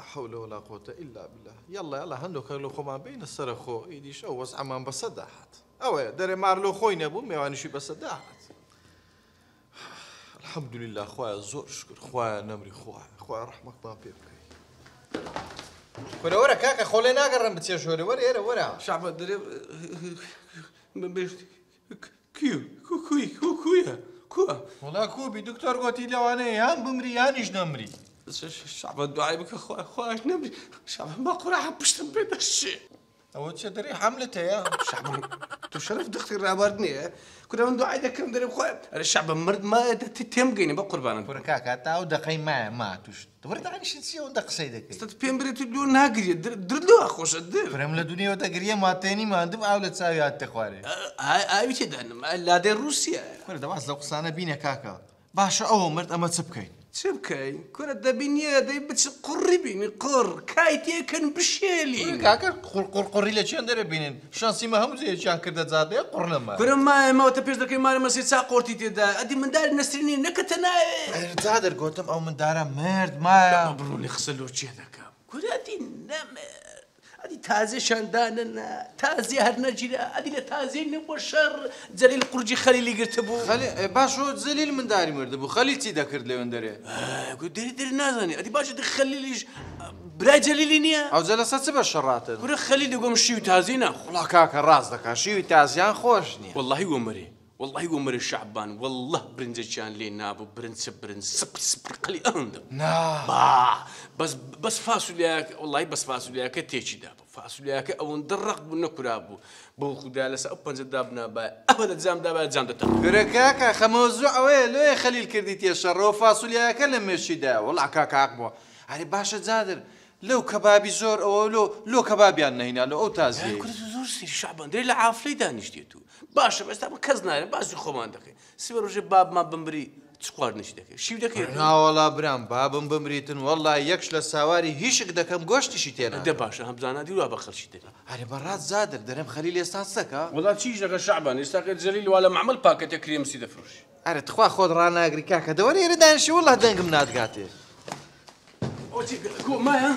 حول ولا قوة إلا بالله. يلا يلا هندوك لخو ما بين السرخو إيدي شو وسع ما بصداحت أوه دري مارلو خوين أبو ميواني شو بصداحت. الحمد لله خوايا زور شكر خوايا نمري خوايا رحمك ما بيبكي. ولا ورا كاكا خلينا قرن بتسير شوري ورا ورا شعب دري كيو كوكوي كوكويا كوا والله كوبي دكتور قلت لي وانا هم بمري هانيش نمري. شعب الدعاء بك اخواش نمري شعب ما قرعه بشتم بيت الشيء او تدري حملته يا شعب تشرف دختي رابردني كنا من دعاء ذكرم دري اخويا الشعب مرد ما تتمقيني بقربان بركاك تاو دقي ما توش تبرد عن شي سي ودق سيدك استت بيمبري تدو ناقري درد له اخوش الدر فرم لدنيا وتقريه ما تاني ما عندهم اولاد ساوي هات اخواري اي تدعم لا دير روسيا كنا دابا زقصانه بينا كاكا باش او مرد اما تبكي تبكي كنا دابينيا دايب تقربيني قر كايتي كان بشيلي كاكا قر قري لا شان دابا بينين شانسي ما هم زي شان كدا زاد قر لما كنا ما تبيش داك ما سيت قرتي تدا ادي من دار النسريني نكتنا تهدر قلتم او من دار مرد ما بروني خسلو شي هذاك كنا دي نام ادي تازه شنداننا تازه هرنجينا ادي لا تازين وشر زليل قرجي خليلي قرتبو خلي باشو زليل من داري مردبو خليل تي ذكرت لي من داري قلت دير نازاني ادي باشو دخليلي بلا جليلينيا او جلسات بالشرات قول خليلي قوم شي تازينا والله كاكا راس دكا شي تازيان خوشني والله قمري والله قمري الشعبان والله برنزشان لي نابو برنس سب قلي اند نا بس فاصولياك والله بس فاصولياك تيجي دابا فاصولياك او ندرق بنكرابو بو خدا لسا اوبن زدابنا با ابدا زام دابا زام دتا كركاكا خموزع ويلو خليل كرديت يا شرو فاصولياك لمشي دا والله كاكا عقبو علي باشا زادر لو كبابي زور او لو كبابي عندنا هنا لو تازي كل زور سير شعبان دير العافلي دانيش ديتو باش بس تبقى كزنا باش خمان دقي سيبر وجه باب ما بمري تشقارنيش دقي شي دقي لا والله برام باب بمريتن والله يكش للسواري هيشك دكم غوشتي شي تينا ده باش هم زانا ديروا بخل شي تينا على برات زادر درهم خليل يستاسك والله شي جا شعبان يستاقل جليل ولا معمل باكت كريم سيده فروش على تخوا خود رانا اغريكاك دوري ردان شي والله دنق منات قاتي ما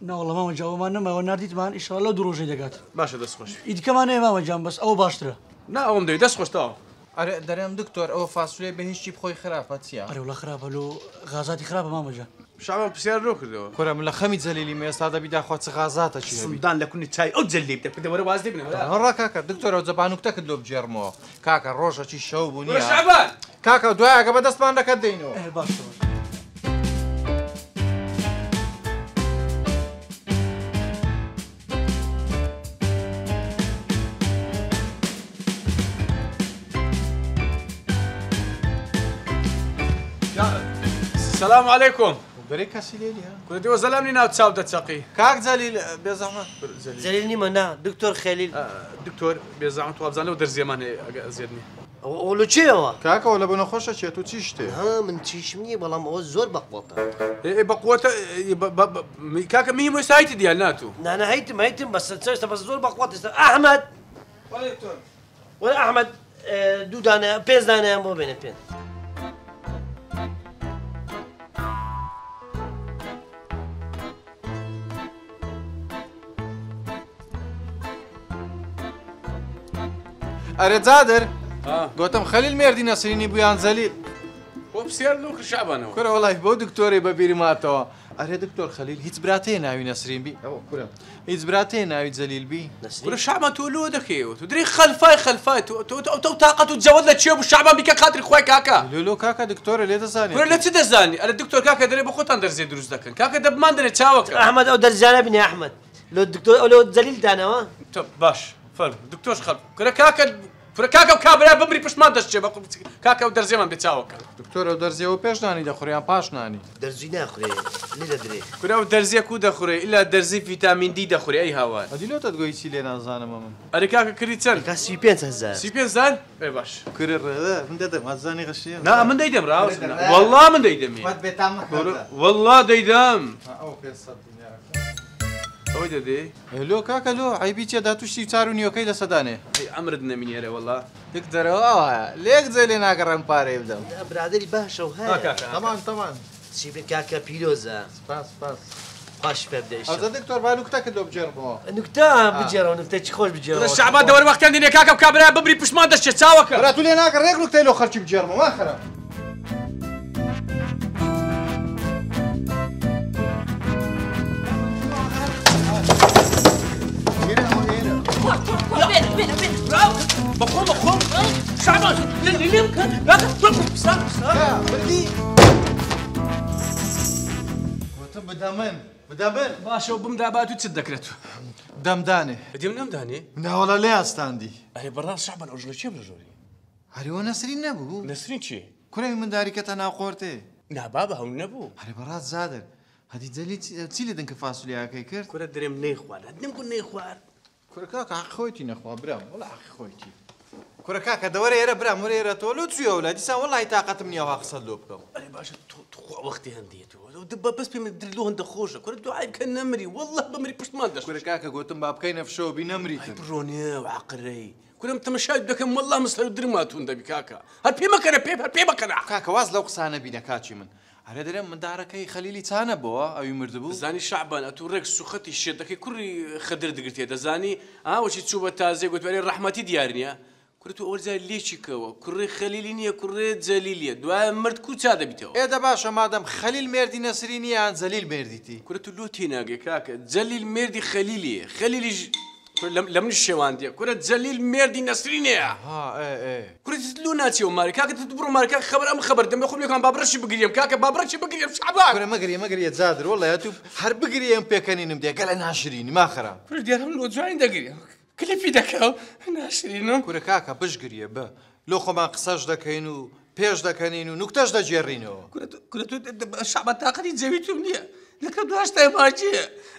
نا والله ماما جاوا معنا ما نرديت معنا ان شاء الله دروجي دقات باش داس خوش ايد كمان يا ماما جام بس او باشتره نا اوم دي داس خوش تا اري دريم دكتور او فاصله به هیچ چی بخوي خرافه تسيا اري والله خرابه لو غازاتي خرابه ماما جان شعبان بسيار رو كردو كرم لا خميت زليلي ما استاده بيد اخوات غازاته شي سمدان لكني تاي او زليب بده ورا وازدي بنا هرا كاكا دكتور او زبانك تكدلو بجرمو كاكا روجه شي شوبونيا شعبان كاكا دعاء قبل داس ما عندك دينو ايه باشتره السلام عليكم. بريكا سيليلي ها. كل دي وزلمني ناو تساود تساقي. كاك زليل بزعمة. زليلني منا دكتور خليل. دكتور بزعمة تو أبزان لو درزي ماني زيدني. ولو تشي هو؟ كاكا ولا بنا خوشة تشي تو تشيشتي. ها من تشيشمني بلا ما هو زور بقوته. إيه بقوته كاكا مي مو سايتي ديالنا تو. أنا هيتم بس تنساش بس زور بقوته أحمد. ولا دكتور. ولا أحمد دودانا بيز دانا مو بين بين. أريد زادر؟ قلتم خلي الميردي نصريني بويان زليل وبسيار لوك شعبانه كره والله بو دكتوري ببيري ماتوا أريد دكتور خليل هيت براتي ناوي نصرين بي أو كره هيت براتي ناوي زليل بي كره شعبان تولو دكيو تدري خلفاي تو طاقته تزود لك شيب الشعبان بك خاطر خويا كاكا لولو كاكا دكتور ليه تزاني كره لا تزاني الدكتور كاكا دري بخوت اندر زي دروز دكن كاكا دب ما ندري تشاوك أحمد أو درجانه بني أحمد لو الدكتور أو لو زليل دانا طب باش فر دكتور خلف كره كاكا وكابرا بمري باش ما دشتي كاكا ودرزي ما بتاوك دكتور ودرزي وباش ناني دخريان باش ناني درزي ناخري لدري كنا درزي كو دخوري الا درزي فيتامين دي دخوري اي هوان ادي لو تدغي شي لنا زانم مم اريكا كريتسن كا سي بينس هزان سي بينس زان اي باش كرر من ددم هزاني غشيه لا من ديدم راو والله من ديدم والله ديدم او في الدنيا هو ددي لو كاكا لو عيبي تي داتو شي تارونيو كاي لسدانه اي امردنا من يري والله تقدر اه ليك زلينا قرن باري بدم برادري باشا وهاي طبعا طبعا سيبك كاكا بيلوزا سباس سباس باش فبداش هذا دكتور با نكته كلو بجربه نكته بجربه نكته خوش بجربه الشعب دور وقت عندنا كاكا وكابرا ببري بش ما دش تساوك براتو لينا قريك نكته لو خرج بجربه ما خرب بقوم بقوم شعبان اللي يمكن لا تطلب بسرعه بسرعه بدي بدمن بدمن باشا بمداباتو تسدكرتو دمداني دمداني لا والله لا استاندي انا برا شعبان اوجلشي برجوري هاري ونسرين نبو نسرين شي كره من داركه انا قورتي لا بابا هو نبو هاري برا زادر هادي دلي تسيلي دنك فاصوليا كيكر كره دريم ني خوار هادم كون ني خوار كره كاكا خويتي نخوا برام والله خويتي كره كاكا دوري يرا برام وري يرا تولو تسوي اولادي سان والله طاقتمني واقصد لوبكم انا باشا وقتي هنديتو ودبا بس بمدير له هند خوجه كره دعاء كان نمري والله بمري باش ما ندش كره كاكا قلتم باب كاين في شو بنمريت بروني وعقري كنا متمشايد دكم والله مسلو درماتو ندبي كاكا هاد بي ما كان بيب هاد بي ما كان كاكا واز لو قسانه بينا كاتشي من على درم من دارك اي خليلي تانا بو او يمردبو زاني شعبان اتورك سخطي الشد كي كوري خدر دقرتي هذا زاني ها واش تشوبه تازي قلت لي رحمتي ديارني كرتو اول زي ليش كوا كري خليلينيا كري زليليا دوا مرد كوت هذا بيتو ايه ده باشا مادام خليل مردي نسرينيا عن زليل مرديتي كرتو لوتي ناقي كاكا زليل مردي خليلي خليلي لمن الشوان دي كرة زليل مردي نسرينيا ها ايه ايه كرتو لوناتي وماري كاكا تدبروا ماري كاكا خبر ام خبر دم يخوم لكم بابرشي بقريم كاكا بابرشي بقريم شعبان كرة مقري مقري تزادر والله يا توب حرب بقريم بيكاني نمدي قال انا 20 ما خرا كرة ديالهم الوجعين دقريم كلي في دكاو انا 20 كره كاكا بشقريه با لو خو ما قصاش دكاينو بيش دكاينو نكتاش دا جيرينو كره الشعب تاقدي تزويتو منيا لك دواش تاي ماجي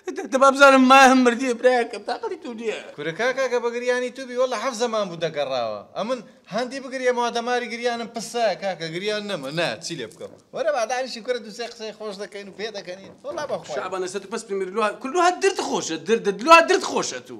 دابا بزاف ما هم مردي براك تاقدي توديا كره كاكا بقرياني توبي والله حفظ زمان بودا قراوا امن هاندي بقريه ما دماري قريان بسا كاكا قريان نمنا تسيلبكم ورا بعد عن شي كره دوساقسي خوش دكاينو بي دكاينين والله باخويا الشعب انا سات بس بميرلوها كلها درت خوش درت درت خوش اتو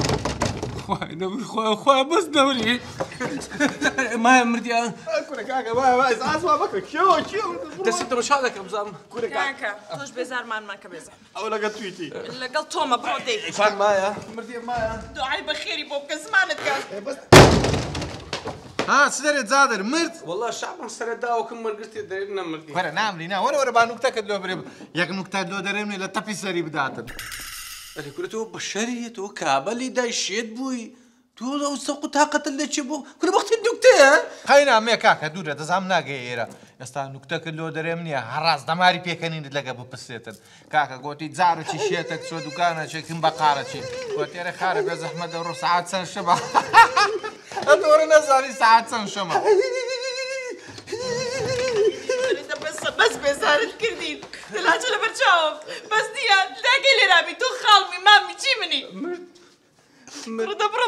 خويا نمر خويا بس نمري ما مردي كره كاكا ما اسمع بك شو انت مش هذاك بزام كره كاكا توش بزار ما كبزام اولا قطويتي لا قلتوما برودي فان مايا مردي مايا دعاء بخير بوك زمانك بس ها سدرت زادر مرت والله الشعب سر داوكم مرقت درنا مرتي ورا نعملي نا ورا بانوكتك لو بريب ياك نكتاد لو درمني لا تفسري بداتن اللي كلتو بشريه وكابل دايشيد بوي تو لو سوق طاقه اللي تشبو كل وقت الدكتور خلينا عمي كاكا دوره تزامنا غيره استا نكتك لو درمني حراس دماري بيكنين لقى ببسيتن كاكا قوتي زارو شي شيتك سو دكانه شكم بقاره شي قوتي راه خارب يا زحمه الروس ساعات سن شبع أدور نزاري ساعات سنشمع. أنت بس بزار الكردين. تلاش ولا برشاوف. بس ديا لاقي لي رابي تو خالمي مامي تشيمني. مرد برو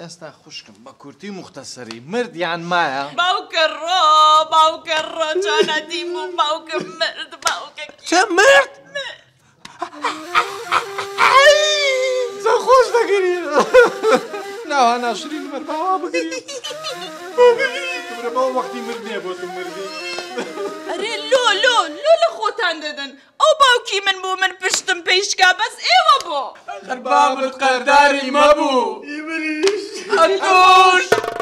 استا خوشكم باكورتي مختصري مرد يعني معها باوك الرو باوك الرو جانا ديمو باوك مرد باوك كم مرد؟ زخوش بكري لا انا شرين مرد باوك بكري تبرا باو وقتي مردني بوتو مردي اري لو لو لو لخوتان ددن او باوكي من بو من بشتم بيشكا بس ايوا بو غربا بالقرداري ما بو يبريش الدوش